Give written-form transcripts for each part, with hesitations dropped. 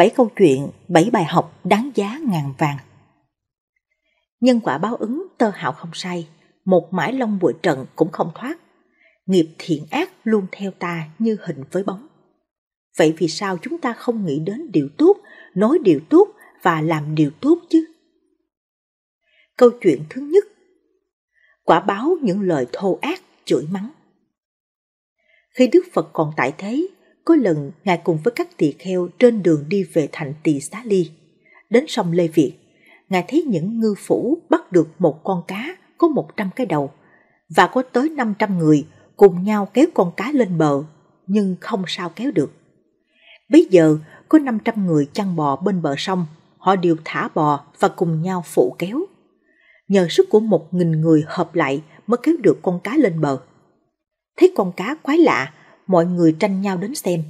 7 câu chuyện, 7 bài học đáng giá ngàn vàng. Nhân quả báo ứng tơ hạo không sai, một mãi long bụi trần cũng không thoát. Nghiệp thiện ác luôn theo ta như hình với bóng. Vậy vì sao chúng ta không nghĩ đến điều tốt, nói điều tốt và làm điều tốt chứ? Câu chuyện thứ nhất, quả báo những lời thô ác, chửi mắng. Khi Đức Phật còn tại thế, có lần Ngài cùng với các tỳ kheo trên đường đi về thành Tỳ Xá Ly. Đến sông Lê Việt, Ngài thấy những ngư phủ bắt được một con cá có 100 cái đầu, và có tới 500 người cùng nhau kéo con cá lên bờ, nhưng không sao kéo được. Bây giờ, có 500 người chăn bò bên bờ sông, họ đều thả bò và cùng nhau phụ kéo. Nhờ sức của 1.000 người hợp lại mới kéo được con cá lên bờ. Thấy con cá quái lạ, mọi người tranh nhau đến xem.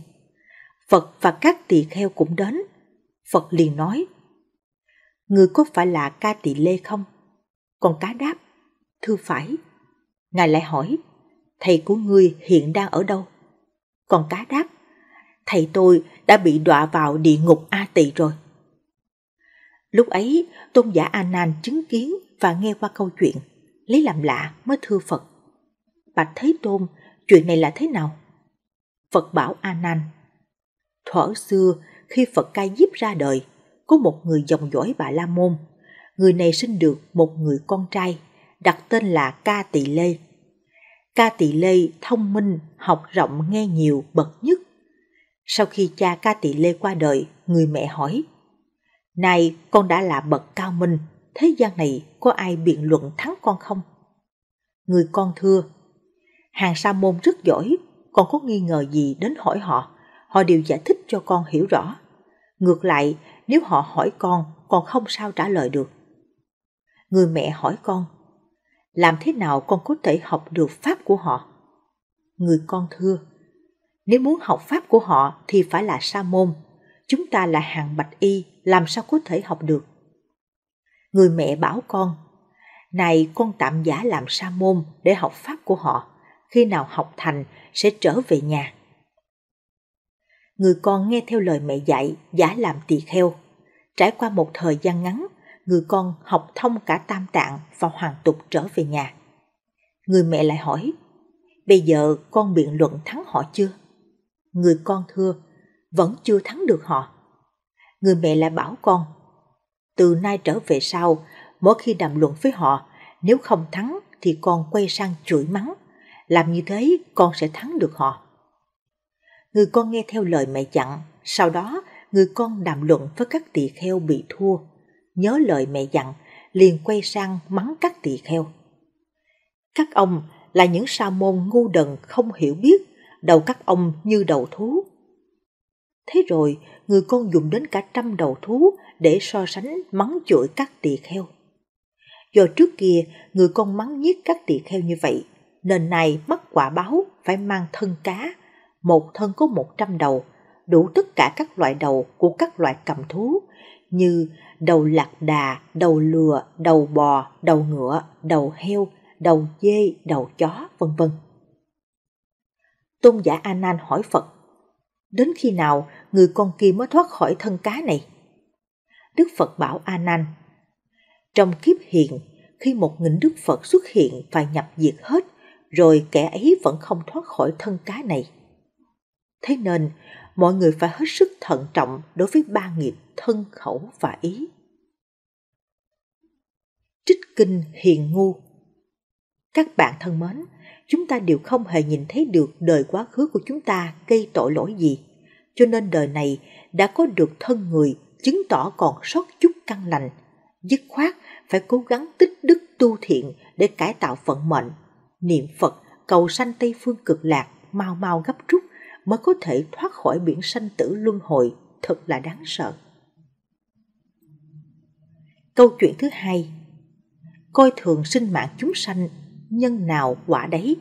Phật và các tỳ kheo cũng đến. Phật liền nói, người có phải là Ca Tì Lê không? Con cá đáp, thưa phải. Ngài lại hỏi, thầy của ngươi hiện đang ở đâu? Con cá đáp, thầy tôi đã bị đọa vào địa ngục A Tỳ rồi. Lúc ấy, tôn giả A Nan chứng kiến và nghe qua câu chuyện, lấy làm lạ mới thưa Phật, Bạch Thế Tôn, chuyện này là thế nào? Phật bảo A Nan, thuở xưa khi Phật Ca Diếp ra đời, có một người dòng dõi Bà La Môn, người này sinh được một người con trai, đặt tên là Ca Tỳ Lê. Ca Tỳ Lê thông minh, học rộng, nghe nhiều, bậc nhất. Sau khi cha Ca Tỳ Lê qua đời, người mẹ hỏi, này con đã là bậc cao minh, thế gian này có ai biện luận thắng con không? Người con thưa, hàng sa môn rất giỏi, con có nghi ngờ gì đến hỏi họ, họ đều giải thích cho con hiểu rõ. Ngược lại, nếu họ hỏi con không sao trả lời được. Người mẹ hỏi con, làm thế nào con có thể học được pháp của họ? Người con thưa, nếu muốn học pháp của họ thì phải là sa môn, chúng ta là hàng bạch y, làm sao có thể học được? Người mẹ bảo con, này con tạm giả làm sa môn để học pháp của họ, khi nào học thành sẽ trở về nhà. Người con nghe theo lời mẹ dạy, giả làm tỳ kheo. Trải qua một thời gian ngắn, người con học thông cả Tam Tạng và hoàn tục trở về nhà. Người mẹ lại hỏi, bây giờ con biện luận thắng họ chưa? Người con thưa, vẫn chưa thắng được họ. Người mẹ lại bảo con, từ nay trở về sau, mỗi khi đàm luận với họ, nếu không thắng thì con quay sang chửi mắng, làm như thế con sẽ thắng được họ. Người con nghe theo lời mẹ dặn, sau đó người con đàm luận với các tỳ kheo bị thua, nhớ lời mẹ dặn, liền quay sang mắng các tỳ kheo. Các ông là những sa môn ngu đần không hiểu biết, đầu các ông như đầu thú. Thế rồi, người con dùng đến cả 100 đầu thú để so sánh mắng chửi các tỳ kheo. Do trước kia, người con mắng nhiếc các tỳ kheo như vậy, nên nay mắc quả báo phải mang thân cá, một thân có 100 đầu, đủ tất cả các loại đầu của các loại cầm thú, như đầu lạc đà, đầu lừa, đầu bò, đầu ngựa, đầu heo, đầu dê, đầu chó, vân vân. Tôn giả A Nan hỏi Phật, đến khi nào người con kia mới thoát khỏi thân cá này? Đức Phật bảo A Nan, trong kiếp hiện, khi 1.000 Đức Phật xuất hiện và nhập diệt hết, rồi kẻ ấy vẫn không thoát khỏi thân cá này. Thế nên, mọi người phải hết sức thận trọng đối với 3 nghiệp thân, khẩu và ý. Trích Kinh Hiền Ngu. Các bạn thân mến, chúng ta đều không hề nhìn thấy được đời quá khứ của chúng ta gây tội lỗi gì, cho nên đời này đã có được thân người, chứng tỏ còn sót chút căn lành, dứt khoát phải cố gắng tích đức tu thiện để cải tạo vận mệnh, niệm Phật cầu sanh Tây Phương cực lạc, mau mau gấp rút mới có thể thoát khỏi biển sanh tử luân hồi, thật là đáng sợ. Câu chuyện thứ hai, coi thường sinh mạng chúng sanh, nhân nào quả đấy.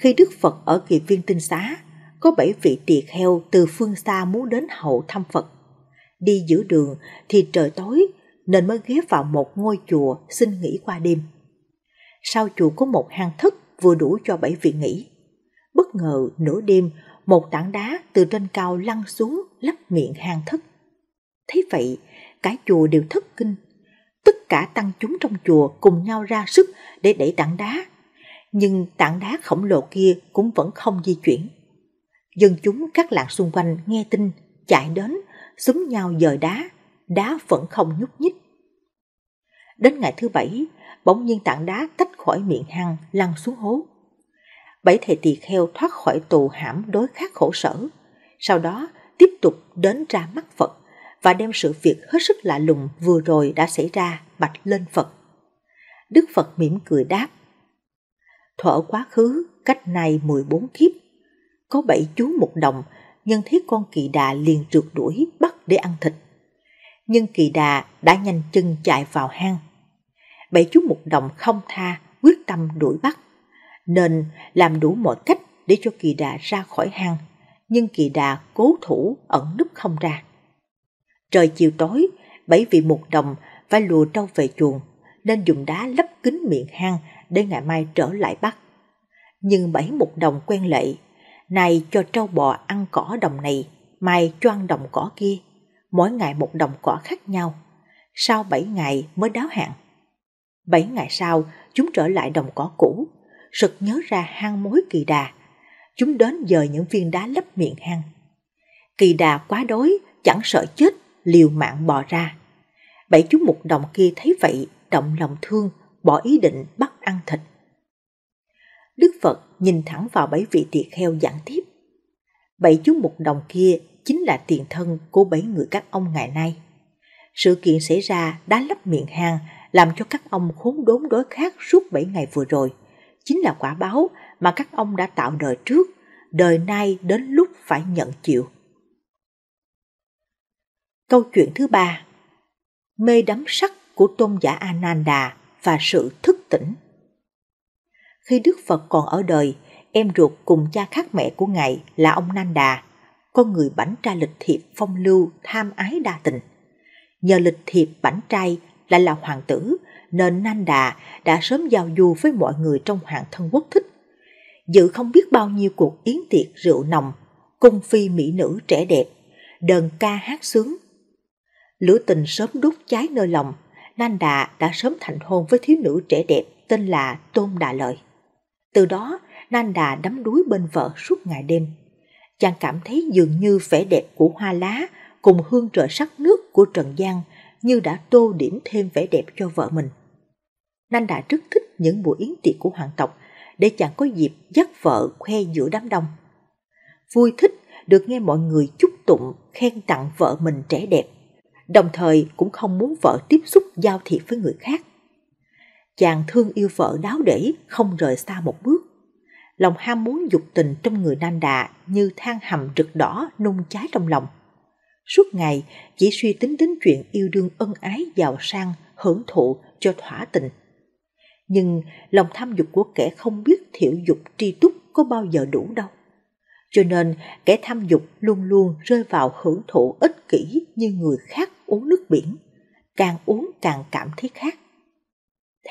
Khi Đức Phật ở Kỳ Viên Tinh Xá, có 7 vị tỳ kheo từ phương xa muốn đến hậu thăm Phật. Đi giữa đường thì trời tối, nên mới ghé vào một ngôi chùa xin nghỉ qua đêm. Sau chùa có một hang thất vừa đủ cho 7 vị nghỉ. Bất ngờ nửa đêm, một tảng đá từ trên cao lăn xuống lấp miệng hang thất. Thấy vậy, cả chùa đều thất kinh. Tất cả tăng chúng trong chùa cùng nhau ra sức để đẩy tảng đá, nhưng tảng đá khổng lồ kia cũng vẫn không di chuyển. Dân chúng các làng xung quanh nghe tin, chạy đến, xúm nhau dời đá, đá vẫn không nhúc nhích. Đến ngày thứ 7, bỗng nhiên tảng đá tách khỏi miệng hang lăn xuống hố. 7 thầy tỳ kheo thoát khỏi tù hãm đối khát khổ sở, sau đó tiếp tục đến ra mắt Phật và đem sự việc hết sức lạ lùng vừa rồi đã xảy ra bạch lên Phật. Đức Phật mỉm cười đáp: thuở quá khứ, cách nay 14 kiếp, có 7 chú một đồng, nhân thiết con kỳ đà liền rượt đuổi bắt để ăn thịt. Nhưng kỳ đà đã nhanh chân chạy vào hang. 7 chú một đồng không tha, quyết tâm đuổi bắt, nên làm đủ mọi cách để cho kỳ đà ra khỏi hang, nhưng kỳ đà cố thủ ẩn núp không ra. Trời chiều tối, 7 vị một đồng phải lùa trâu về chuồng, nên dùng đá lấp kín miệng hang để ngày mai trở lại bắt. Nhưng 7 một đồng quen lệ, nay cho trâu bò ăn cỏ đồng này, mai cho ăn đồng cỏ kia, mỗi ngày một đồng cỏ khác nhau, sau 7 ngày mới đáo hạn. 7 ngày sau, chúng trở lại đồng cỏ cũ, sực nhớ ra hang mối kỳ đà, chúng đến dời những viên đá lấp miệng hang. Kỳ đà quá đói, chẳng sợ chết, liều mạng bò ra. 7 chú mục đồng kia thấy vậy, động lòng thương, bỏ ý định bắt ăn thịt. Đức Phật nhìn thẳng vào 7 vị tỳ kheo giảng tiếp: 7 chú mục đồng kia chính là tiền thân của 7 người các ông ngày nay. Sự kiện xảy ra đá lấp miệng hang làm cho các ông khốn đốn đói khát suốt 7 ngày vừa rồi chính là quả báo mà các ông đã tạo đời trước, đời nay đến lúc phải nhận chịu. Câu chuyện thứ 3: mê đắm sắc của tôn giả A Nan Đà và sự thức tỉnh. Khi Đức Phật còn ở đời, em ruột cùng cha khác mẹ của Ngài là ông Nan Đà, con người bảnh trai lịch thiệp phong lưu, tham ái đa tình. Nhờ lịch thiệp bảnh trai lại là hoàng tử, nên Nan Đà đã sớm giao du với mọi người trong hoàng thân quốc thích, dự không biết bao nhiêu cuộc yến tiệc rượu nồng, cung phi mỹ nữ trẻ đẹp, đờn ca hát sướng. Lửa tình sớm đốt cháy nơi lòng, Nan Đà đã sớm thành hôn với thiếu nữ trẻ đẹp tên là Tôn Đà Lợi. Từ đó, Nan Đà đắm đuối bên vợ suốt ngày đêm. Chàng cảm thấy dường như vẻ đẹp của hoa lá cùng hương trời sắc nước của trần gian như đã tô điểm thêm vẻ đẹp cho vợ mình. Nan Đà rất thích những buổi yến tiệc của hoàng tộc để chàng có dịp dắt vợ khoe giữa đám đông. Vui thích được nghe mọi người chúc tụng khen tặng vợ mình trẻ đẹp, đồng thời cũng không muốn vợ tiếp xúc giao thiệp với người khác. Chàng thương yêu vợ đáo để không rời xa một bước. Lòng ham muốn dục tình trong người Nan Đà như than hầm rực đỏ nung cháy trong lòng. Suốt ngày chỉ suy tính đến chuyện yêu đương ân ái giàu sang hưởng thụ cho thỏa tình. Nhưng lòng tham dục của kẻ không biết thiểu dục tri túc có bao giờ đủ đâu. Cho nên kẻ tham dục luôn luôn rơi vào hưởng thụ ích kỷ như người khác uống nước biển, càng uống càng cảm thấy khát.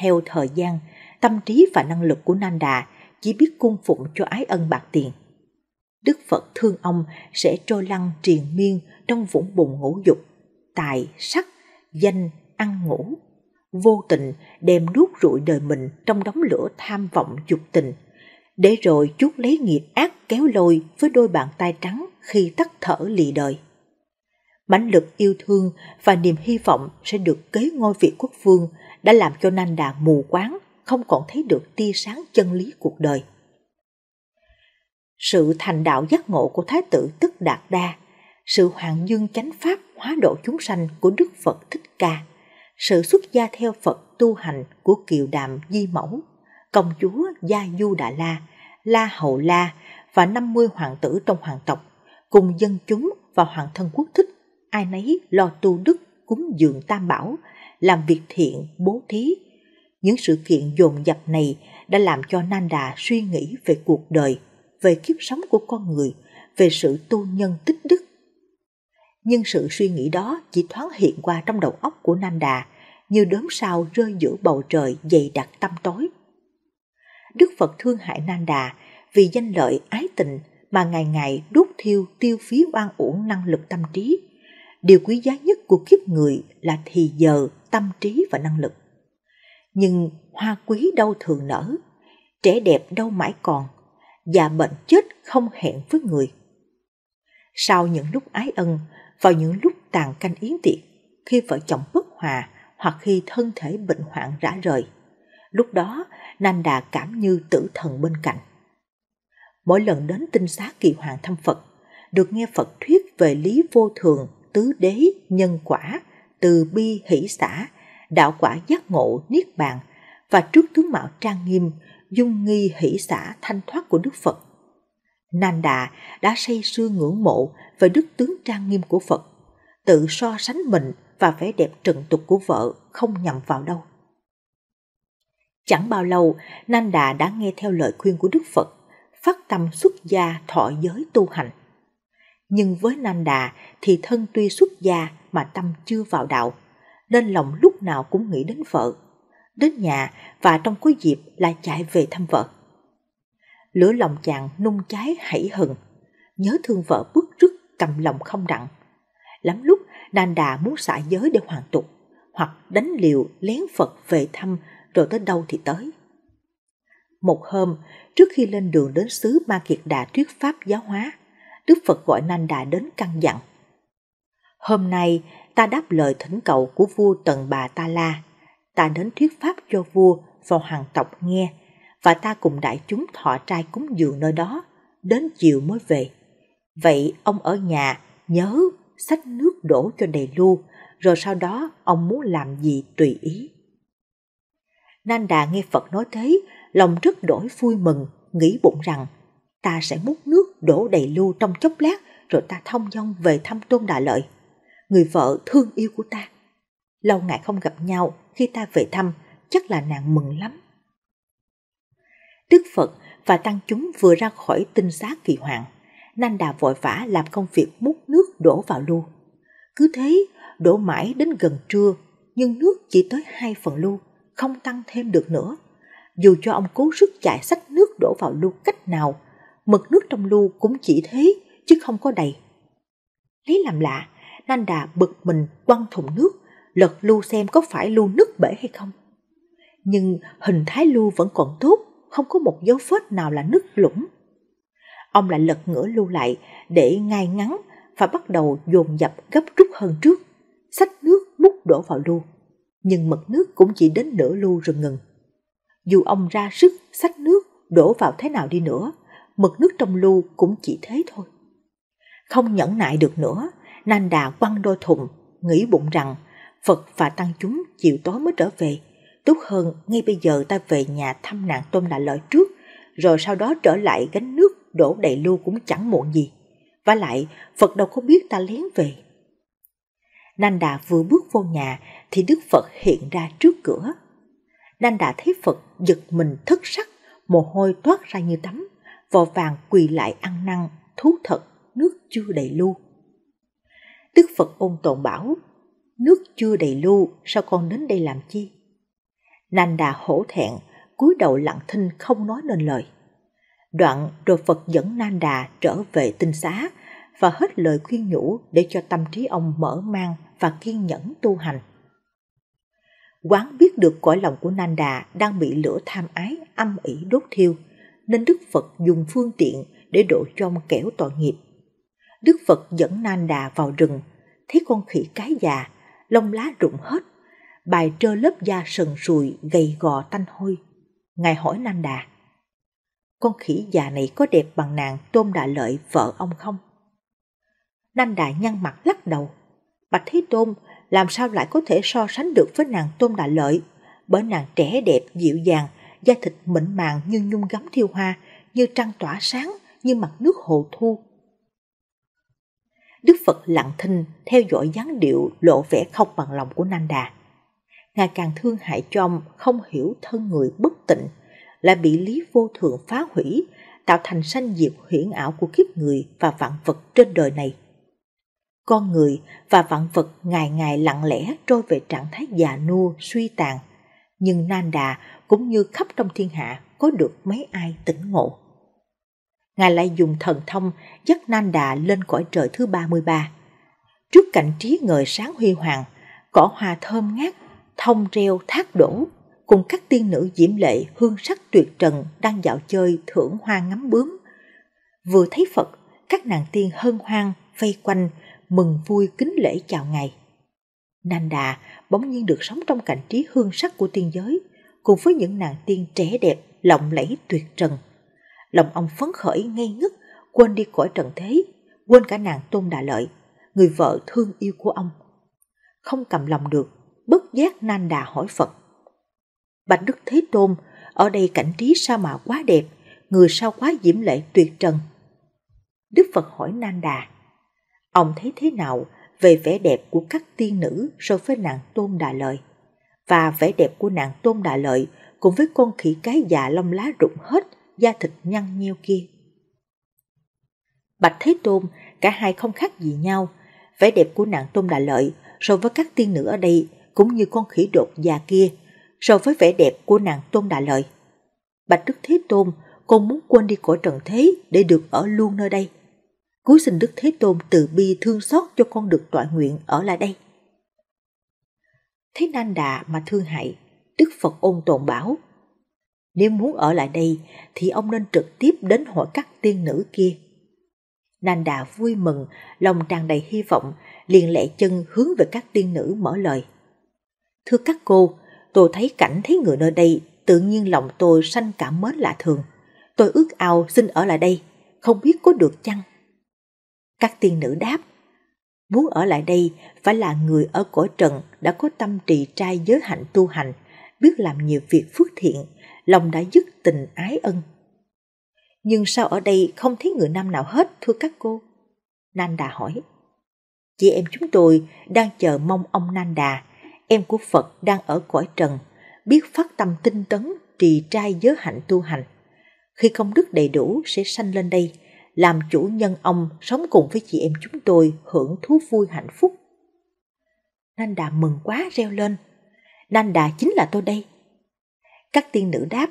Theo thời gian, tâm trí và năng lực của Nan Đà chỉ biết cung phụng cho ái ân bạc tiền. Đức Phật thương ông sẽ trôi lăn triền miên trong vũng bùn ngũ dục, tài, sắc, danh, ăn ngủ, vô tình đem nuốt rụi đời mình trong đống lửa tham vọng dục tình, để rồi chuốc lấy nghiệp ác kéo lôi với đôi bàn tay trắng khi tắt thở lì đời. Mãnh lực yêu thương và niềm hy vọng sẽ được kế ngôi vị quốc vương đã làm cho Nan Đà mù quáng, không còn thấy được tia sáng chân lý cuộc đời. Sự thành đạo giác ngộ của Thái tử Tất Đạt Đa, sự hoằng dương chánh pháp hóa độ chúng sanh của Đức Phật Thích Ca, sự xuất gia theo Phật tu hành của Kiều Đàm Di Mẫu, Công Chúa Gia Du Đà La, La Hầu La và 50 hoàng tử trong hoàng tộc, cùng dân chúng và hoàng thân quốc thích, ai nấy lo tu đức, cúng dường tam bảo, làm việc thiện, bố thí. Những sự kiện dồn dập này đã làm cho Nan Đà suy nghĩ về cuộc đời, về kiếp sống của con người, về sự tu nhân tích đức. Nhưng sự suy nghĩ đó chỉ thoáng hiện qua trong đầu óc của Nan Đà, như đốm sao rơi giữa bầu trời dày đặc tăm tối. Đức Phật thương hại Nan Đà vì danh lợi ái tình mà ngày ngày đốt thiêu tiêu phí oan uổng năng lực tâm trí. Điều quý giá nhất của kiếp người là thì giờ, tâm trí và năng lực. Nhưng hoa quý đâu thường nở, trẻ đẹp đâu mãi còn, già bệnh chết không hẹn với người. Sau những lúc ái ân, vào những lúc tàn canh yến tiệc, khi vợ chồng bất hòa hoặc khi thân thể bệnh hoạn rã rời, lúc đó Nan Đà cảm như tử thần bên cạnh. Mỗi lần đến tinh xá Kỳ Hoàng thăm Phật, được nghe Phật thuyết về lý vô thường, tứ đế, nhân quả, từ bi hỷ xả, đạo quả giác ngộ, niết bàn, và trước tướng mạo trang nghiêm, dung nghi hỷ xả thanh thoát của Đức Phật, Nan Đà đã say sưa ngưỡng mộ về đức tướng trang nghiêm của Phật, tự so sánh mình và vẻ đẹp trần tục của vợ không nhầm vào đâu. Chẳng bao lâu, Nan Đà đã nghe theo lời khuyên của Đức Phật, phát tâm xuất gia thọ giới tu hành. Nhưng với Nan Đà thì thân tuy xuất gia mà tâm chưa vào đạo, nên lòng lúc nào cũng nghĩ đến vợ, đến nhà và trong có dịp là chạy về thăm vợ. Lửa lòng chàng nung cháy hẫy hừng, nhớ thương vợ bứt rứt cầm lòng không đặng. Lắm lúc Nan Đà muốn xả giới để hoàn tục, hoặc đánh liều lén Phật về thăm rồi tới đâu thì tới. Một hôm, trước khi lên đường đến xứ Ma Kiệt Đà thuyết pháp giáo hóa, Đức Phật gọi Nan Đà đến căn dặn: "Hôm nay ta đáp lời thỉnh cầu của vua Tần Bà Ta La, ta đến thuyết pháp cho vua và hoàng tộc nghe, và ta cùng đại chúng thọ trai cúng dường nơi đó, đến chiều mới về. Vậy ông ở nhà nhớ xách nước đổ cho đầy lu, rồi sau đó ông muốn làm gì tùy ý." Nan Đà nghe Phật nói thế, lòng rất đổi vui mừng, nghĩ bụng rằng ta sẽ múc nước đổ đầy lu trong chốc lát rồi ta thông dong về thăm Tôn Đà Lợi, người vợ thương yêu của ta. Lâu ngày không gặp nhau, khi ta về thăm, chắc là nàng mừng lắm. Đức Phật và tăng chúng vừa ra khỏi tinh xá Kỳ Hoàng, Nan Đà vội vã làm công việc múc nước đổ vào lu. Cứ thế, đổ mãi đến gần trưa, nhưng nước chỉ tới 2/3 lu, không tăng thêm được nữa. Dù cho ông cố sức chạy xách nước đổ vào lu cách nào, mực nước trong lu cũng chỉ thế, chứ không có đầy. Lấy làm lạ, Nan Đà bực mình quăng thùng nước, lật lu xem có phải lu nứt bể hay không. Nhưng hình thái lu vẫn còn tốt, không có một dấu vết nào là nứt lũng. Ông lại lật ngửa lu lại để ngay ngắn và bắt đầu dồn dập gấp rút hơn trước, xách nước múc đổ vào lu. Nhưng mực nước cũng chỉ đến nửa lu rồi ngừng. Dù ông ra sức xách nước đổ vào thế nào đi nữa, mực nước trong lu cũng chỉ thế thôi. Không nhẫn nại được nữa, Nan Đà quăng đôi thùng, nghĩ bụng rằng Phật và tăng chúng chiều tối mới trở về, tốt hơn ngay bây giờ ta về nhà thăm nàng Tôn Đà Lợi trước, rồi sau đó trở lại gánh nước đổ đầy lu cũng chẳng muộn gì. Vả lại Phật đâu có biết ta lén về. Nan Đà vừa bước vô nhà thì Đức Phật hiện ra trước cửa. Nan Đà thấy Phật giật mình thất sắc, mồ hôi toát ra như tắm, vội vàng quỳ lại ăn năn thú thật nước chưa đầy lu. Đức Phật ôn tồn bảo: "Nước chưa đầy lu, sao con đến đây làm chi?" Nan Đà hổ thẹn, cúi đầu lặng thinh không nói nên lời. Đoạn rồi Phật dẫn Nan Đà trở về tinh xá và hết lời khuyên nhủ để cho tâm trí ông mở mang và kiên nhẫn tu hành. Quán biết được cõi lòng của Nan Đà đang bị lửa tham ái âm ỉ đốt thiêu, nên Đức Phật dùng phương tiện để độ cho ông kẻo tội nghiệp. Đức Phật dẫn Nan Đà vào rừng, thấy con khỉ cái già, lông lá rụng hết, bài trơ lớp da sần sùi, gầy gò tanh hôi. Ngài hỏi Nan Đà: "Con khỉ già này có đẹp bằng nàng Tôn Đà Lợi vợ ông không?" Nan Đà nhăn mặt lắc đầu: "Bạch Thế Tôn, làm sao lại có thể so sánh được với nàng Tôn Đà Lợi? Bởi nàng trẻ đẹp dịu dàng, da thịt mịn màng như nhung gấm thiêu hoa, như trăng tỏa sáng, như mặt nước hồ thu." Đức Phật lặng thinh theo dõi dáng điệu lộ vẻ không bằng lòng của Nan Đà. Ngài càng thương hại cho ông không hiểu thân người bất tịnh, lại bị lý vô thường phá hủy, tạo thành sanh diệt huyễn ảo của kiếp người và vạn vật trên đời này. Con người và vạn vật ngày ngày lặng lẽ trôi về trạng thái già nua suy tàn, nhưng Nan Đà cũng như khắp trong thiên hạ có được mấy ai tỉnh ngộ. Ngài lại dùng thần thông dắt Nan Đà lên cõi trời thứ 33. Trước cảnh trí ngời sáng huy hoàng, cỏ hoa thơm ngát, thông reo thác đổ, cùng các tiên nữ diễm lệ hương sắc tuyệt trần đang dạo chơi thưởng hoa ngắm bướm. Vừa thấy Phật, các nàng tiên hân hoan vây quanh, mừng vui kính lễ chào Ngài. Nan Đà bỗng nhiên được sống trong cảnh trí hương sắc của tiên giới, cùng với những nàng tiên trẻ đẹp, lộng lẫy tuyệt trần. Lòng ông phấn khởi ngây ngất, quên đi cõi trần thế, quên cả nàng Tôn Đà Lợi, người vợ thương yêu của ông. Không cầm lòng được, bất giác Nan Đà hỏi Phật: Bạch Đức Thế Tôn, ở đây cảnh trí sao mà quá đẹp, người sao quá diễm lệ tuyệt trần? Đức Phật hỏi Nan Đà: Ông thấy thế nào về vẻ đẹp của các tiên nữ so với nàng Tôn Đà Lợi, và vẻ đẹp của nàng Tôn Đà Lợi cùng với con khỉ cái già lông lá rụng hết, da thịt nhăn nheo kia? Bạch Thế Tôn, cả hai không khác gì nhau. Vẻ đẹp của nàng Tôn Đà Lợi so với các tiên nữ ở đây cũng như con khỉ đột già kia so với vẻ đẹp của nàng Tôn Đà Lợi. Bạch Đức Thế Tôn, con muốn quên đi cõi trần thế để được ở luôn nơi đây. Cúi xin Đức Thế Tôn từ bi thương xót cho con được tọa nguyện ở lại đây. Thấy Nan Đà mà thương hại, Đức Phật ôn tồn bảo: Nếu muốn ở lại đây thì ông nên trực tiếp đến hỏi các tiên nữ kia. Nan Đà vui mừng, lòng tràn đầy hy vọng, liền lẹ chân hướng về các tiên nữ mở lời: Thưa các cô, tôi thấy cảnh thấy người nơi đây, tự nhiên lòng tôi sanh cảm mến lạ thường. Tôi ước ao xin ở lại đây, không biết có được chăng? Các tiên nữ đáp: Muốn ở lại đây phải là người ở cõi trần đã có tâm trì trai giới hạnh tu hành, biết làm nhiều việc phước thiện, lòng đã dứt tình ái ân. Nhưng sao ở đây không thấy người nam nào hết, thưa các cô? Nan Đà hỏi: Chị em chúng tôi đang chờ mong ông Nan Đà, em của Phật đang ở cõi trần, biết phát tâm tinh tấn, trì trai giới hạnh tu hành. Khi công đức đầy đủ sẽ sanh lên đây, làm chủ nhân ông sống cùng với chị em chúng tôi hưởng thú vui hạnh phúc. Nan Đà mừng quá reo lên: Nan Đà chính là tôi đây. Các tiên nữ đáp: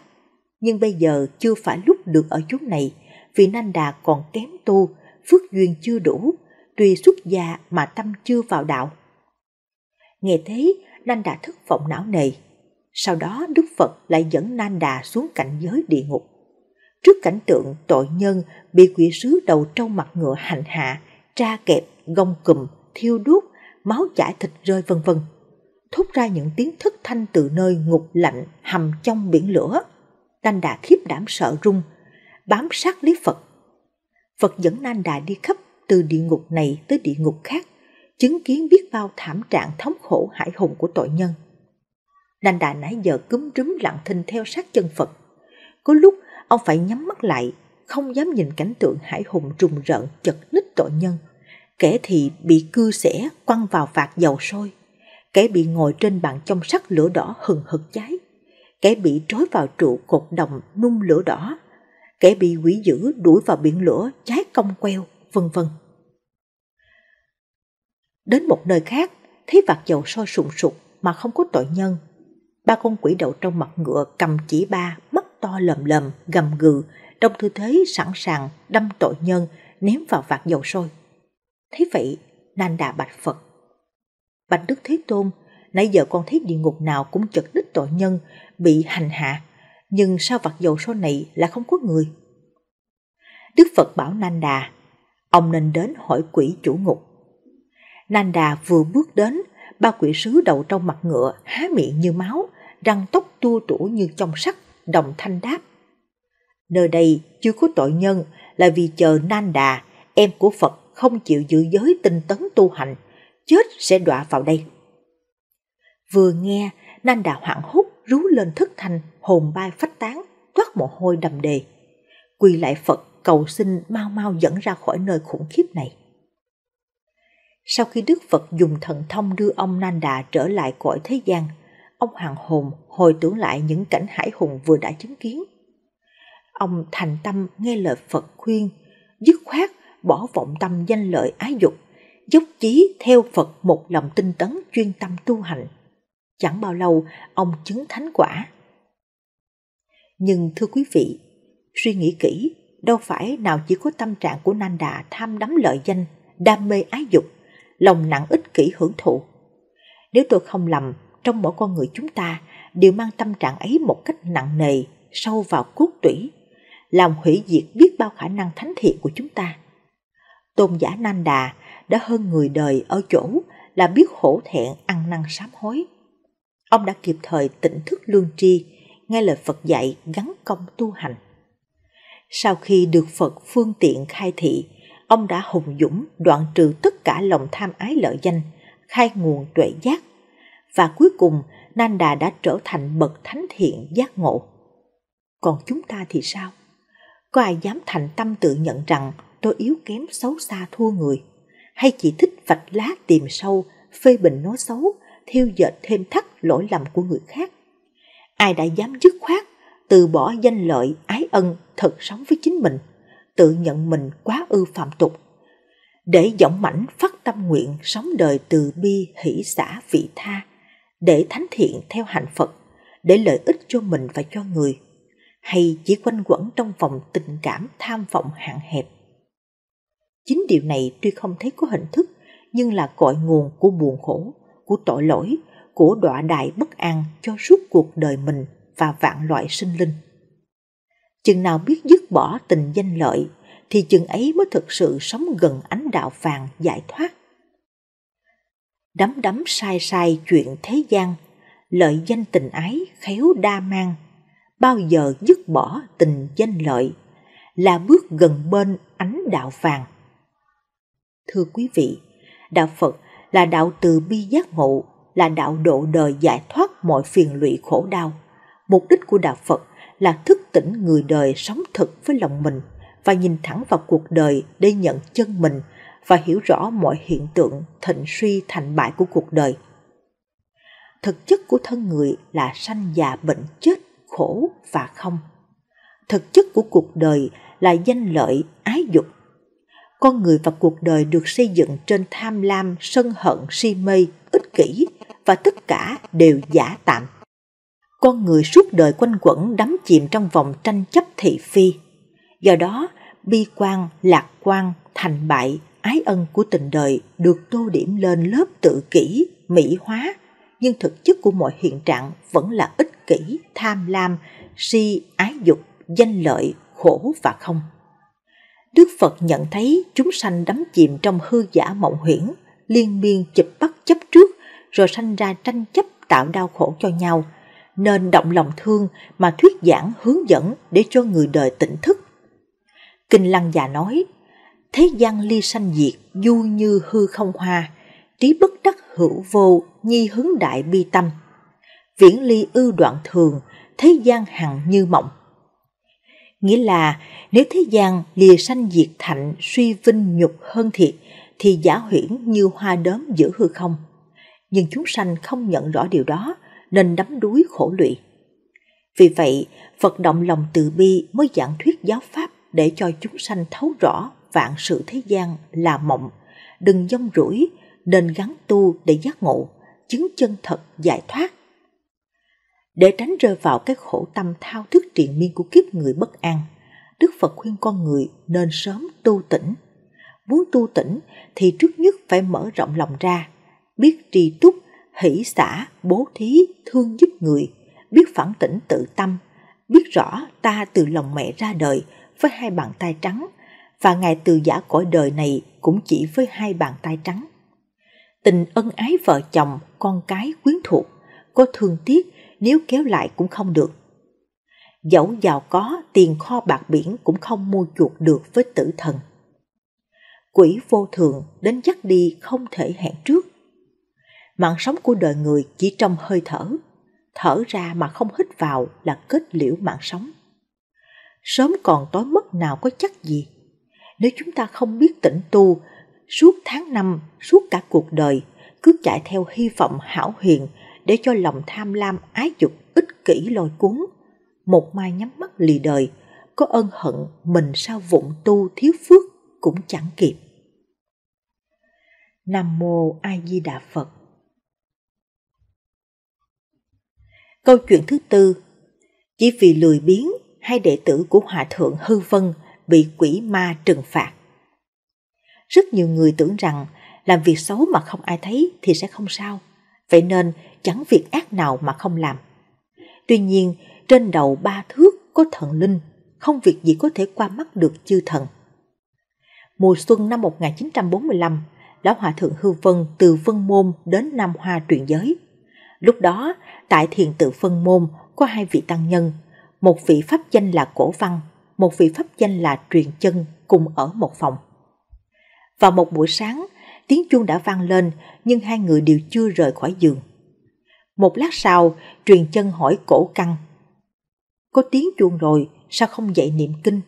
Nhưng bây giờ chưa phải lúc được ở chỗ này, vì Nan Đà còn kém tu, phước duyên chưa đủ, tuy xuất gia mà tâm chưa vào đạo. Nghe thế, Nan Đà thất vọng não nề. Sau đó Đức Phật lại dẫn Nan Đà xuống cảnh giới địa ngục. Trước cảnh tượng tội nhân bị quỷ sứ đầu trâu mặt ngựa hành hạ, tra kẹp, gông cùm, thiêu đốt, máu chảy thịt rơi vân vân, thốt ra những tiếng thất thanh từ nơi ngục lạnh hầm trong biển lửa. Nan Đà khiếp đảm sợ run, bám sát lấy Phật. Phật dẫn Nan Đà đi khắp từ địa ngục này tới địa ngục khác, chứng kiến biết bao thảm trạng thống khổ hãi hùng của tội nhân. Nan Đà nãy giờ cúm rúm lặng thinh theo sát chân Phật. Có lúc ông phải nhắm mắt lại, không dám nhìn cảnh tượng hãi hùng rùng rợn chật ních tội nhân. Kẻ thì bị cưa xẻ quăng vào vạc dầu sôi, kẻ bị ngồi trên bàn trong sắt lửa đỏ hừng hực cháy, kẻ bị trói vào trụ cột đồng nung lửa đỏ, kẻ bị quỷ dữ đuổi vào biển lửa cháy cong queo, vân vân. Đến một nơi khác, thấy vạc dầu sôi sùng sục mà không có tội nhân. Ba con quỷ đầu trong mặt ngựa cầm chỉ ba, mắt to lầm lầm, gầm gừ, trong tư thế sẵn sàng đâm tội nhân, ném vào vạc dầu sôi. Thế vậy, Nan Đà bạch Phật: Bạch Đức Thế Tôn, nãy giờ con thấy địa ngục nào cũng chật ních tội nhân bị hành hạ, nhưng sao vạc dầu sôi này là không có người? Đức Phật bảo Nan Đà: Ông nên đến hỏi quỷ chủ ngục. Nan Đà vừa bước đến, ba quỷ sứ đầu trong mặt ngựa há miệng như máu, răng tóc tua tủa như trong sắt, đồng thanh đáp: Nơi đây chưa có tội nhân là vì chờ Nan Đà, em của Phật không chịu giữ giới tinh tấn tu hành, chết sẽ đọa vào đây. Vừa nghe, Nan Đà hoảng hốt rú lên thất thanh, hồn bay phách tán, toát mồ hôi đầm đề, quỳ lại Phật cầu xin mau mau dẫn ra khỏi nơi khủng khiếp này. Sau khi Đức Phật dùng thần thông đưa ông Nan Đà trở lại cõi thế gian, ông hoàng hồn hồi tưởng lại những cảnh hãi hùng vừa đã chứng kiến. Ông thành tâm nghe lời Phật khuyên, dứt khoát bỏ vọng tâm danh lợi ái dục, dốc chí theo Phật một lòng tinh tấn chuyên tâm tu hành. Chẳng bao lâu ông chứng thánh quả. Nhưng thưa quý vị, suy nghĩ kỹ, đâu phải nào chỉ có tâm trạng của Nan Đà tham đắm lợi danh, đam mê ái dục, lòng nặng ích kỷ hưởng thụ. Nếu tôi không lầm, trong mỗi con người chúng ta đều mang tâm trạng ấy một cách nặng nề, sâu vào cốt tủy, làm hủy diệt biết bao khả năng thánh thiện của chúng ta. Tôn giả Nan Đà đã hơn người đời ở chỗ là biết hổ thẹn ăn năn sám hối. Ông đã kịp thời tỉnh thức lương tri, nghe lời Phật dạy gắn công tu hành. Sau khi được Phật phương tiện khai thị, ông đã hùng dũng đoạn trừ tất cả lòng tham ái lợi danh, khai nguồn tuệ giác, và cuối cùng Nan Đà đã trở thành bậc thánh thiện giác ngộ. Còn chúng ta thì sao? Có ai dám thành tâm tự nhận rằng tôi yếu kém xấu xa thua người, hay chỉ thích vạch lá tìm sâu, phê bình nói xấu, thiêu dệt thêm thắt lỗi lầm của người khác? Ai đã dám dứt khoát từ bỏ danh lợi ái ân, thật sống với chính mình, tự nhận mình quá ư phạm tục, để dõng mãnh phát tâm nguyện sống đời từ bi hỷ xả vị tha, để thánh thiện theo hạnh Phật, để lợi ích cho mình và cho người, hay chỉ quanh quẩn trong vòng tình cảm tham vọng hạn hẹp? Chính điều này tuy không thấy có hình thức, nhưng là cội nguồn của buồn khổ, của tội lỗi, của đọa đài bất an cho suốt cuộc đời mình và vạn loại sinh linh. Chừng nào biết dứt bỏ tình danh lợi, thì chừng ấy mới thực sự sống gần ánh đạo vàng giải thoát. Đắm sai sai chuyện thế gian, lợi danh tình ái khéo đa mang, bao giờ dứt bỏ tình danh lợi, là bước gần bên ánh đạo vàng. Thưa quý vị, đạo Phật là đạo từ bi giác ngộ, là đạo độ đời giải thoát mọi phiền lụy khổ đau. Mục đích của đạo Phật là thức tỉnh người đời sống thực với lòng mình và nhìn thẳng vào cuộc đời để nhận chân mình và hiểu rõ mọi hiện tượng thịnh suy thành bại của cuộc đời. Thực chất của thân người là sanh già bệnh chết, khổ và không. Thực chất của cuộc đời là danh lợi, ái dục. Con người và cuộc đời được xây dựng trên tham lam, sân hận, si mê, ích kỷ và tất cả đều giả tạm. Con người suốt đời quanh quẩn đắm chìm trong vòng tranh chấp thị phi. Do đó, bi quan, lạc quan, thành bại, ái ân của tình đời được tô điểm lên lớp tự kỷ, mỹ hóa, nhưng thực chất của mọi hiện trạng vẫn là ích kỷ, tham lam, si, ái dục, danh lợi, khổ và không. Đức Phật nhận thấy chúng sanh đắm chìm trong hư giả mộng huyễn, liên miên chụp bắt chấp trước, rồi sanh ra tranh chấp tạo đau khổ cho nhau, nên động lòng thương mà thuyết giảng hướng dẫn để cho người đời tỉnh thức. Kinh Lăng Già nói: thế gian ly sanh diệt, du như hư không hoa, trí bất đắc hữu vô, nhi hứng đại bi tâm, viễn ly ưu đoạn thường, thế gian hằng như mộng. Nghĩa là nếu thế gian lìa sanh diệt thạnh, suy vinh nhục hơn thiệt, thì giả huyễn như hoa đốm giữa hư không. Nhưng chúng sanh không nhận rõ điều đó nên đắm đuối khổ lụy. Vì vậy, Phật động lòng từ bi mới giảng thuyết giáo pháp để cho chúng sanh thấu rõ vạn sự thế gian là mộng, đừng dông rủi, nên gắng tu để giác ngộ, chứng chân thật giải thoát. Để tránh rơi vào cái khổ tâm thao thức triền miên của kiếp người bất an, Đức Phật khuyên con người nên sớm tu tỉnh. Muốn tu tỉnh thì trước nhất phải mở rộng lòng ra, biết trì túc, hỷ xả, bố thí, thương giúp người, biết phản tỉnh tự tâm, biết rõ ta từ lòng mẹ ra đời với hai bàn tay trắng, và ngài từ giả cõi đời này cũng chỉ với hai bàn tay trắng. Tình ân ái vợ chồng, con cái quyến thuộc, có thương tiếc nếu kéo lại cũng không được. Dẫu giàu có, tiền kho bạc biển cũng không mua chuộc được với tử thần. Quỷ vô thường đến dắt đi không thể hẹn trước. Mạng sống của đời người chỉ trong hơi thở, thở ra mà không hít vào là kết liễu mạng sống. Sớm còn tối mất nào có chắc gì. Nếu chúng ta không biết tĩnh tu, suốt tháng năm, suốt cả cuộc đời, cứ chạy theo hy vọng hão huyền để cho lòng tham lam, ái dục, ích kỷ lôi cuốn, một mai nhắm mắt lì đời, có ân hận mình sao vụng tu thiếu phước cũng chẳng kịp. Nam Mô A Di Đà Phật. Câu chuyện thứ 4. Chỉ vì lười biếng, hai đệ tử của Hòa Thượng Hư Vân bị quỷ ma trừng phạt. Rất nhiều người tưởng rằng làm việc xấu mà không ai thấy thì sẽ không sao, vậy nên chẳng việc ác nào mà không làm. Tuy nhiên, trên đầu 3 thước có thần linh, không việc gì có thể qua mắt được chư thần. Mùa xuân năm 1945, Lão Hòa Thượng Hư Vân từ Vân Môn đến Nam Hoa truyền giới. Lúc đó, tại thiền tự Vân Môn có 2 vị tăng nhân, một vị pháp danh là Cổ Văn, một vị pháp danh là Truyền Chân, cùng ở một phòng. Vào một buổi sáng, tiếng chuông đã vang lên nhưng 2 người đều chưa rời khỏi giường. Một lát sau, Truyền Chân hỏi Cổ Căn: "Có tiếng chuông rồi, sao không dậy niệm kinh?"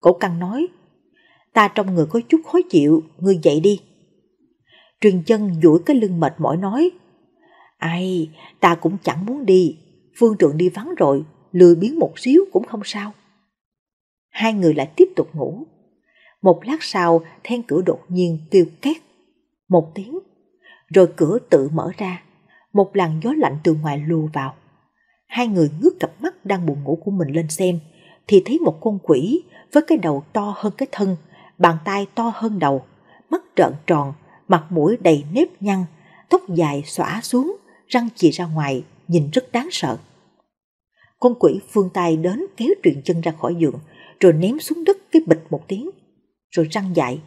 Cổ Căn nói: "Ta trong người có chút khó chịu, ngươi dậy đi." Truyền Chân duỗi cái lưng mệt mỏi nói: "Ai, ta cũng chẳng muốn đi, phương trượng đi vắng rồi, lười biếng một xíu cũng không sao." 2 người lại tiếp tục ngủ. Một lát sau, then cửa đột nhiên kêu két một tiếng, rồi cửa tự mở ra, một làn gió lạnh từ ngoài lùa vào. 2 người ngước cặp mắt đang buồn ngủ của mình lên xem, thì thấy một con quỷ với cái đầu to hơn cái thân, bàn tay to hơn đầu, mắt trợn tròn, mặt mũi đầy nếp nhăn, tóc dài xõa xuống, răng chìa ra ngoài, nhìn rất đáng sợ. Con quỷ vươn tay đến kéo Truyền Chân ra khỏi giường, rồi ném xuống đất cái bịch một tiếng, rồi răng dạy: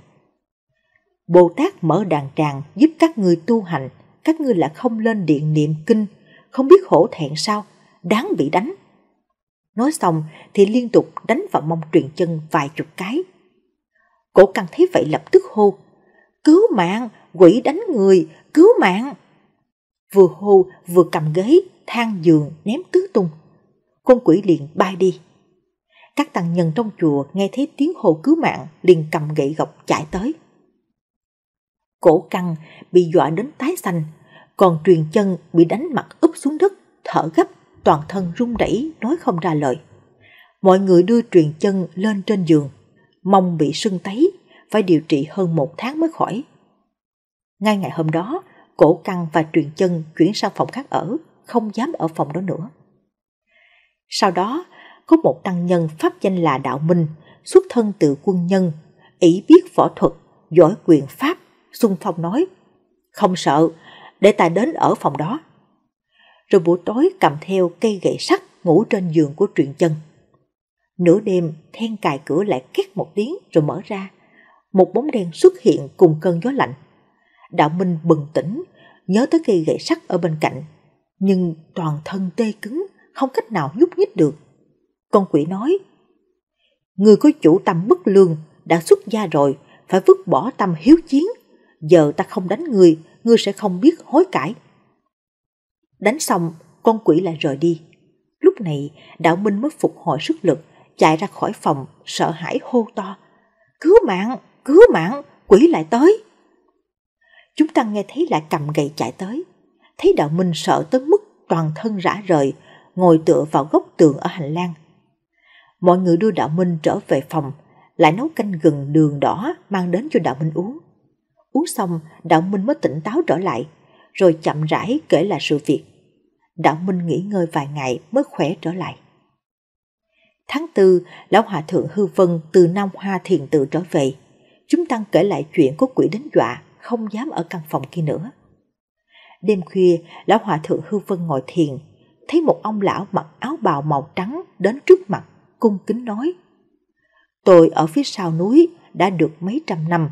"Bồ Tát mở đàn tràng giúp các ngươi tu hành, các ngươi lại không lên điện niệm kinh, không biết hổ thẹn sao, đáng bị đánh." Nói xong thì liên tục đánh vào mông Truyền Chân vài chục cái. Cổ Căn thấy vậy lập tức hô: "Cứu mạng, quỷ đánh người, cứu mạng!" Vừa hô vừa cầm ghế, thang giường ném tứ tung. Con quỷ liền bay đi. Các tăng nhân trong chùa nghe thấy tiếng hô cứu mạng liền cầm gậy gộc chạy tới. Cổ Căn bị dọa đến tái xanh, còn Truyền Chân bị đánh mặt úp xuống đất, thở gấp, toàn thân run rẩy nói không ra lời. Mọi người đưa Truyền Chân lên trên giường, mông bị sưng tấy, phải điều trị hơn 1 tháng mới khỏi. Ngay ngày hôm đó, Cổ Căn và Truyền Chân chuyển sang phòng khác ở, không dám ở phòng đó nữa. Sau đó, có một tăng nhân pháp danh là Đạo Minh, xuất thân từ quân nhân, ỷ biết võ thuật, giỏi quyền pháp, xung phong nói: "Không sợ, để ta đến ở phòng đó." Rồi buổi tối cầm theo cây gậy sắt ngủ trên giường của Truyền Chân. Nửa đêm, then cài cửa lại két một tiếng rồi mở ra. Một bóng đen xuất hiện cùng cơn gió lạnh. Đạo Minh bừng tỉnh, nhớ tới cây gậy sắt ở bên cạnh, nhưng toàn thân tê cứng, không cách nào nhúc nhích được. Con quỷ nói: "Người có chủ tâm bất lương, đã xuất gia rồi, phải vứt bỏ tâm hiếu chiến. Giờ ta không đánh người, ngươi sẽ không biết hối cải." Đánh xong, con quỷ lại rời đi. Lúc này, Đạo Minh mới phục hồi sức lực, chạy ra khỏi phòng, sợ hãi hô to: "Cứu mạng, cứu mạng, quỷ lại tới!" Chúng ta nghe thấy lại cầm gậy chạy tới. Thấy Đạo Minh sợ tới mức toàn thân rã rời, ngồi tựa vào góc tường ở hành lang. Mọi người đưa Đạo Minh trở về phòng, lại nấu canh gừng đường đỏ mang đến cho Đạo Minh uống. Uống xong, Đạo Minh mới tỉnh táo trở lại, rồi chậm rãi kể lại sự việc. Đạo Minh nghỉ ngơi vài ngày mới khỏe trở lại. Tháng 4, Lão Hòa Thượng Hư Vân từ Nam Hoa thiền tự trở về. Chúng tăng kể lại chuyện có quỷ đến dọa, không dám ở căn phòng kia nữa. Đêm khuya, Lão Hòa Thượng Hư Vân ngồi thiền, thấy một ông lão mặc áo bào màu trắng đến trước mặt, cung kính nói: "Tôi ở phía sau núi đã được mấy trăm năm.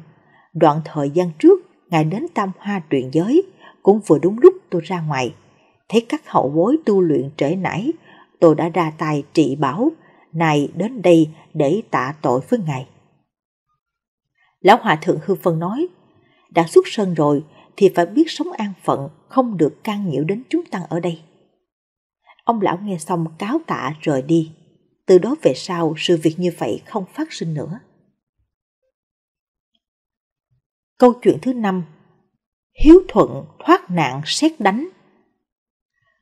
Đoạn thời gian trước, ngài đến Tam Hoa truyền giới, cũng vừa đúng lúc tôi ra ngoài. Thấy các hậu bối tu luyện trễ nải, tôi đã ra tay trị bảo, nay đến đây để tạ tội với ngài." Lão Hòa Thượng Hư Vân nói: "Đã xuất sơn rồi thì phải biết sống an phận, không được can nhiễu đến chúng tăng ở đây." Ông lão nghe xong cáo tạ rời đi. Từ đó về sau, sự việc như vậy không phát sinh nữa. Câu chuyện thứ 5: Hiếu thuận thoát nạn sét đánh.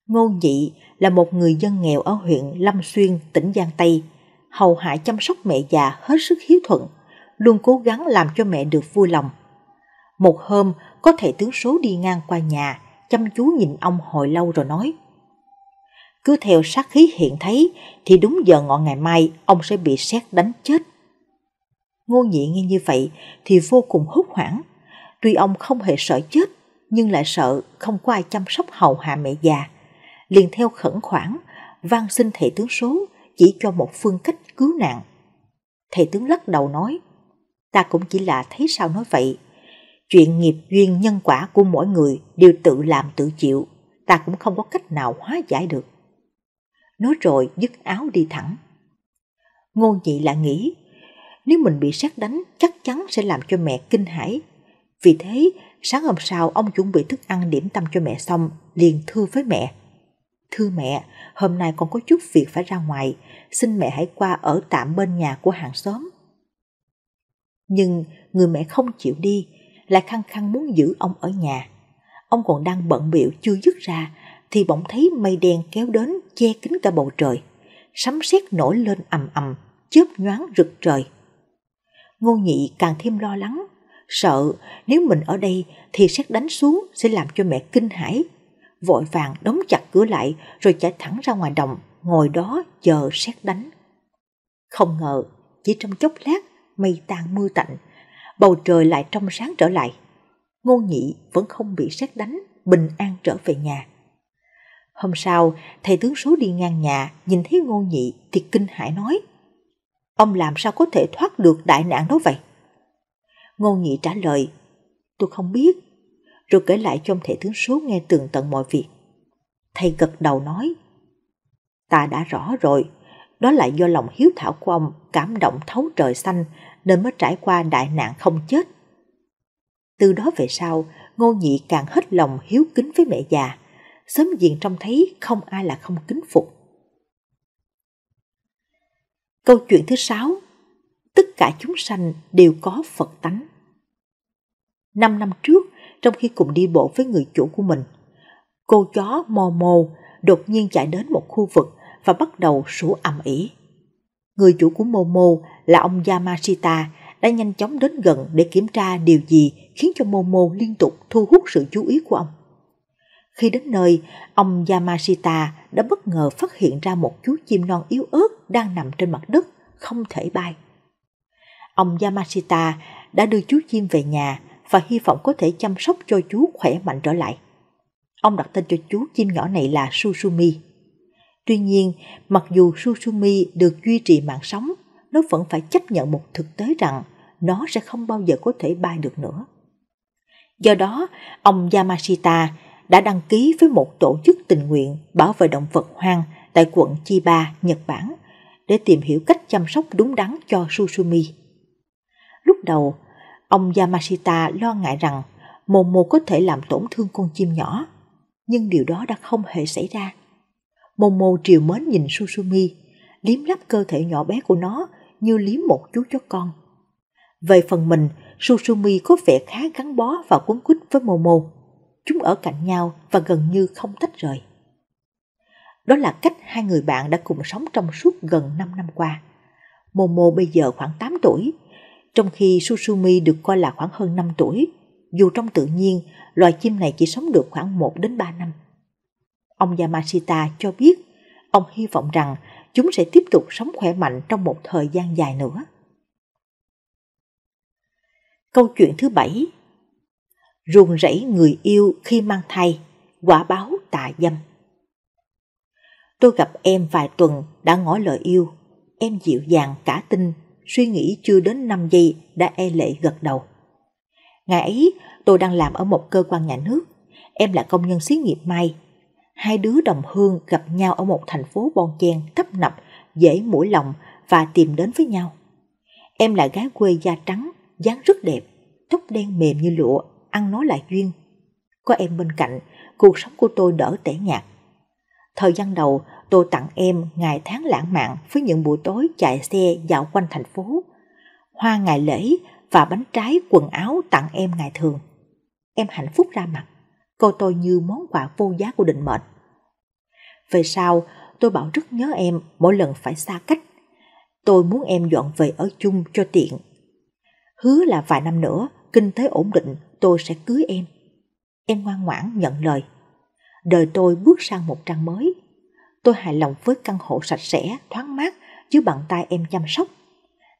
Ngô Nghị là một người dân nghèo ở huyện Lâm Xuyên, tỉnh Giang Tây, hầu hạ chăm sóc mẹ già hết sức hiếu thuận, luôn cố gắng làm cho mẹ được vui lòng. Một hôm, có thầy tướng số đi ngang qua nhà, chăm chú nhìn ông hồi lâu rồi nói: "Cứ theo sát khí hiện thấy thì đúng giờ ngọ ngày mai ông sẽ bị sét đánh chết. Ngô Nghị nghe như vậy thì vô cùng hốt hoảng. Tuy ông không hề sợ chết, nhưng lại sợ không có ai chăm sóc hầu hạ mẹ già. Liền theo khẩn khoản, van xin thầy tướng số chỉ cho một phương cách cứu nạn. Thầy tướng lắc đầu nói, ta cũng chỉ là thấy sao nói vậy. Chuyện nghiệp duyên nhân quả của mỗi người đều tự làm tự chịu, ta cũng không có cách nào hóa giải được. Nói rồi dứt áo đi thẳng. Ngô Nhị lại nghĩ, nếu mình bị sét đánh chắc chắn sẽ làm cho mẹ kinh hãi. Vì thế, sáng hôm sau ông chuẩn bị thức ăn điểm tâm cho mẹ xong, liền thưa với mẹ. Thưa mẹ, hôm nay con có chút việc phải ra ngoài, xin mẹ hãy qua ở tạm bên nhà của hàng xóm. Nhưng người mẹ không chịu đi, lại khăng khăng muốn giữ ông ở nhà. Ông còn đang bận bịu chưa dứt ra, thì bỗng thấy mây đen kéo đến che kín cả bầu trời. Sấm sét nổi lên ầm ầm, chớp nhoáng rực trời. Ngô Nhị càng thêm lo lắng, sợ nếu mình ở đây thì sét đánh xuống sẽ làm cho mẹ kinh hãi. Vội vàng đóng chặt cửa lại rồi chạy thẳng ra ngoài đồng, ngồi đó chờ sét đánh. Không ngờ, chỉ trong chốc lát mây tan mưa tạnh, bầu trời lại trong sáng trở lại. Ngô Nhị vẫn không bị sét đánh, bình an trở về nhà. Hôm sau, thầy tướng số đi ngang nhà, nhìn thấy Ngô Nhị thì kinh hãi nói, ông làm sao có thể thoát được đại nạn đó vậy? Ngô Nhị trả lời, tôi không biết, rồi kể lại cho thầy tướng số nghe tường tận mọi việc. Thầy gật đầu nói, ta đã rõ rồi, đó là do lòng hiếu thảo của ông cảm động thấu trời xanh nên mới trải qua đại nạn không chết. Từ đó về sau, Ngô Nhị càng hết lòng hiếu kính với mẹ già, sớm diện trông thấy không ai là không kính phục. Câu chuyện thứ 6, tất cả chúng sanh đều có Phật tánh. 5 năm trước, trong khi cùng đi bộ với người chủ của mình, cô chó Momo đột nhiên chạy đến một khu vực và bắt đầu sủa ầm ĩ. Người chủ của Momo là ông Yamashita đã nhanh chóng đến gần để kiểm tra điều gì khiến cho Momo liên tục thu hút sự chú ý của ông. Khi đến nơi, ông Yamashita đã bất ngờ phát hiện ra một chú chim non yếu ớt đang nằm trên mặt đất, không thể bay. Ông Yamashita đã đưa chú chim về nhà và hy vọng có thể chăm sóc cho chú khỏe mạnh trở lại. Ông đặt tên cho chú chim nhỏ này là Susumi. Tuy nhiên, mặc dù Susumi được duy trì mạng sống, nó vẫn phải chấp nhận một thực tế rằng nó sẽ không bao giờ có thể bay được nữa. Do đó, ông Yamashita đã đăng ký với một tổ chức tình nguyện bảo vệ động vật hoang tại quận Chiba, Nhật Bản, để tìm hiểu cách chăm sóc đúng đắn cho Susumi. Lúc đầu, ông Yamashita lo ngại rằng Momo có thể làm tổn thương con chim nhỏ, nhưng điều đó đã không hề xảy ra. Momo trìu mến nhìn Susumi, liếm láp cơ thể nhỏ bé của nó như liếm một chú chó con. Về phần mình, Susumi có vẻ khá gắn bó và quấn quýt với Momo. Chúng ở cạnh nhau và gần như không tách rời. Đó là cách hai người bạn đã cùng sống trong suốt gần 5 năm qua. Momo bây giờ khoảng 8 tuổi, trong khi Susumi được coi là khoảng hơn 5 tuổi, dù trong tự nhiên, loài chim này chỉ sống được khoảng 1 đến 3 năm. Ông Yamashita cho biết, ông hy vọng rằng chúng sẽ tiếp tục sống khỏe mạnh trong một thời gian dài nữa. Câu chuyện thứ 7, ruồng rẫy người yêu khi mang thai, quả báo tà dâm. Tôi gặp em vài tuần đã ngỏ lời yêu, em dịu dàng cả tin, suy nghĩ chưa đến 5 giây đã e lệ gật đầu. Ngày ấy tôi đang làm ở một cơ quan nhà nước, em là công nhân xí nghiệp may. Hai đứa đồng hương gặp nhau ở một thành phố bon chen tấp nập, dễ mũi lòng và tìm đến với nhau. Em là gái quê da trắng, dáng rất đẹp, tóc đen mềm như lụa, ăn nói lại duyên. Có em bên cạnh, cuộc sống của tôi đỡ tẻ nhạt. Thời gian đầu, tôi tặng em ngày tháng lãng mạn với những buổi tối chạy xe dạo quanh thành phố, hoa ngày lễ và bánh trái quần áo tặng em ngày thường. Em hạnh phúc ra mặt, coi tôi như món quà vô giá của định mệnh. Về sau, tôi bảo rất nhớ em mỗi lần phải xa cách. Tôi muốn em dọn về ở chung cho tiện. Hứa là vài năm nữa, kinh tế ổn định, tôi sẽ cưới em. Em ngoan ngoãn nhận lời. Đời tôi bước sang một trang mới. Tôi hài lòng với căn hộ sạch sẽ, thoáng mát dưới bàn tay em chăm sóc.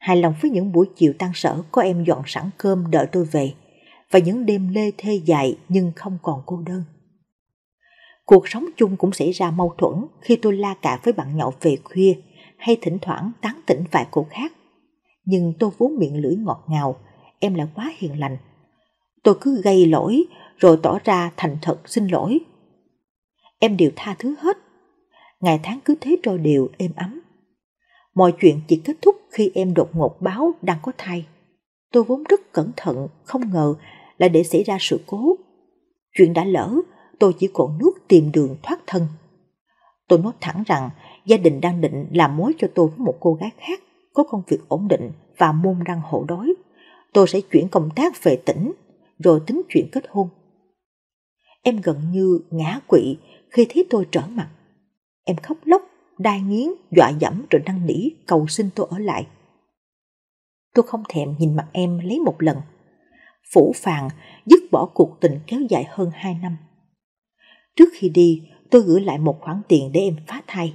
hài lòng với những buổi chiều tan sở có em dọn sẵn cơm đợi tôi về, và những đêm lê thê dài nhưng không còn cô đơn. Cuộc sống chung cũng xảy ra mâu thuẫn khi tôi la cà với bạn nhậu về khuya hay thỉnh thoảng tán tỉnh vài cô khác. Nhưng tôi vốn miệng lưỡi ngọt ngào, em lại quá hiền lành. Tôi cứ gây lỗi rồi tỏ ra thành thật xin lỗi. Em đều tha thứ hết. Ngày tháng cứ thế trôi đều êm ấm. Mọi chuyện chỉ kết thúc khi em đột ngột báo đang có thai. Tôi vốn rất cẩn thận, không ngờ lại để xảy ra sự cố. Chuyện đã lỡ, tôi chỉ còn nước tìm đường thoát thân. Tôi nói thẳng rằng gia đình đang định làm mối cho tôi với một cô gái khác, có công việc ổn định và môn đăng hộ đối. Tôi sẽ chuyển công tác về tỉnh, rồi tính chuyện kết hôn. Em gần như ngã quỵ khi thấy tôi trở mặt. Em khóc lóc, đai nghiến, dọa dẫm rồi năn nỉ cầu xin tôi ở lại. Tôi không thèm nhìn mặt em lấy một lần. Phũ phàng, dứt bỏ cuộc tình kéo dài hơn 2 năm. Trước khi đi, tôi gửi lại một khoản tiền để em phá thai.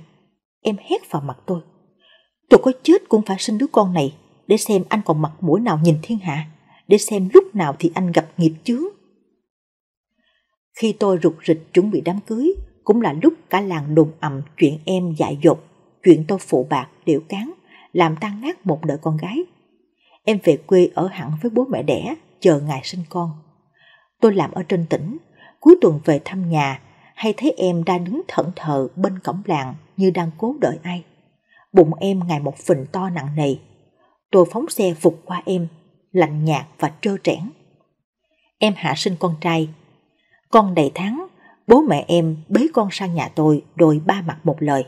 Em hét vào mặt tôi: "Tôi có chết cũng phải sinh đứa con này, để xem anh còn mặt mũi nào nhìn thiên hạ, để xem lúc nào thì anh gặp nghiệp chướng." Khi tôi rục rịch chuẩn bị đám cưới, cũng là lúc cả làng đồn ầm chuyện em dại dột, chuyện tôi phụ bạc, điệu cán, làm tan nát một đời con gái. Em về quê ở hẳn với bố mẹ đẻ, chờ ngày sinh con. Tôi làm ở trên tỉnh, cuối tuần về thăm nhà, hay thấy em đang đứng thẫn thờ bên cổng làng như đang cố đợi ai. Bụng em ngày một phình to nặng nề. Tôi phóng xe vụt qua em, lạnh nhạt và trơ trẽn. Em hạ sinh con trai. Con đầy tháng, bố mẹ em bế con sang nhà tôi rồi ba mặt một lời.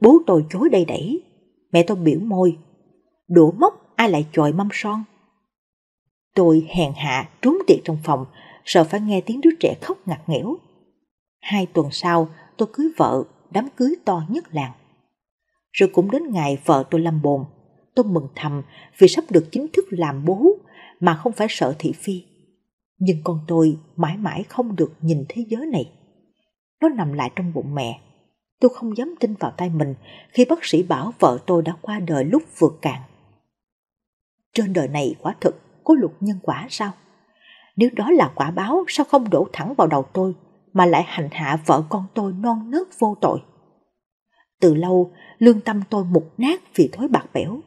Bố tôi chối đầy đẩy, mẹ tôi biểu môi: "Đũa móc ai lại chọi mâm son." Tôi hèn hạ trốn tiệt trong phòng, sợ phải nghe tiếng đứa trẻ khóc ngặt nghẽo. 2 tuần sau, tôi cưới vợ, đám cưới to nhất làng. Rồi cũng đến ngày vợ tôi lâm bồn, tôi mừng thầm vì sắp được chính thức làm bố mà không phải sợ thị phi. Nhưng con tôi mãi mãi không được nhìn thế giới này. Nó nằm lại trong bụng mẹ. Tôi không dám tin vào tay mình khi bác sĩ bảo vợ tôi đã qua đời lúc vượt cạn. Trên đời này quả thực có luật nhân quả sao? Nếu đó là quả báo, sao không đổ thẳng vào đầu tôi mà lại hành hạ vợ con tôi non nớt vô tội? Từ lâu, lương tâm tôi mục nát vì thói bạc bẽo.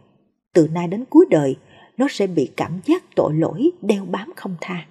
Từ nay đến cuối đời, nó sẽ bị cảm giác tội lỗi đeo bám không tha.